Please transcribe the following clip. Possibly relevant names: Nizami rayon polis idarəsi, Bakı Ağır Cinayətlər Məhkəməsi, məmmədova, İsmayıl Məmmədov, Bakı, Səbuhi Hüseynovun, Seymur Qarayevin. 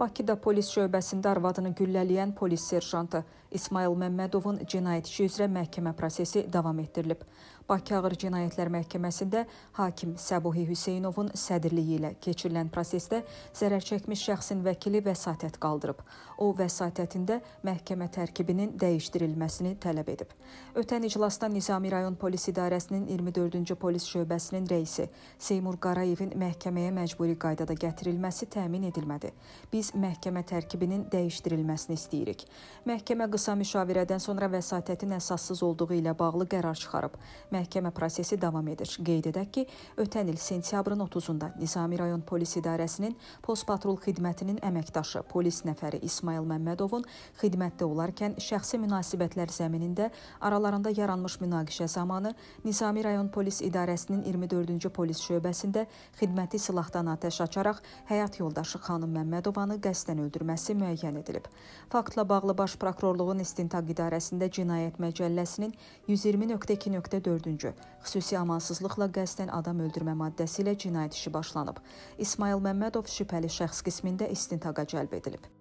Bakıda polis şöbəsində arvadını güllələyən polis serjantı İsmayıl Məmmədovun cinayət işi üzrə məhkəmə prosesi davam etdirilib. Bakı Ağır Cinayətlər Məhkəməsində hakim Səbuhi Hüseynovun sədrliyi ilə keçirilən prosesdə zərər çəkmiş şəxsin vəkili vəsatət qaldırıb. O vəsatətində məhkəmə tərkibinin dəyişdirilməsini tələb edib. Ötən iclasda Nizami rayon polis idarəsinin 24-cü polis şöbəsinin rəisi Seymur Qarayevin məhkəməyə məcburi qaydada gətirilməsi təmin edilmədi. Biz məhkəmə tərkibinin dəyişdirilməsini istəyirik. Məhkəmə qısa müşavirədən sonra vəsatətin əsassız olduğu ilə bağlı qərar çıxarıb. Məhkəmə prosesi davam edir. Qeyd edək ki, ötən il sentyabrın 30-da Nizami rayon polis idarəsinin post patrul xidmətinin əməkdaşı polis nəfəri İsmayıl Məmmədovun xidmətdə olarkən şəxsi münasibətlər zəminində aralarında yaranmış münaqişə zamanı Nizami rayon polis idarəsinin 24-cü polis şöbəsində xidməti silahdan atəş açaraq həyat yoldaşı xanım Məmmədovanı qəsdən öldürməsi müəyyən edilib. Faktla bağlı Baş Prokurorluğun İstintaq İdarəsində Cinayət Məcəlləsinin 120.2.4-cü xüsusi amansızlıqla qəsdən adam öldürmə maddəsi ilə cinayət işi başlanıb. İsmayıl Məmmədov şübhəli şəxs qismində istintaqa cəlb edilib.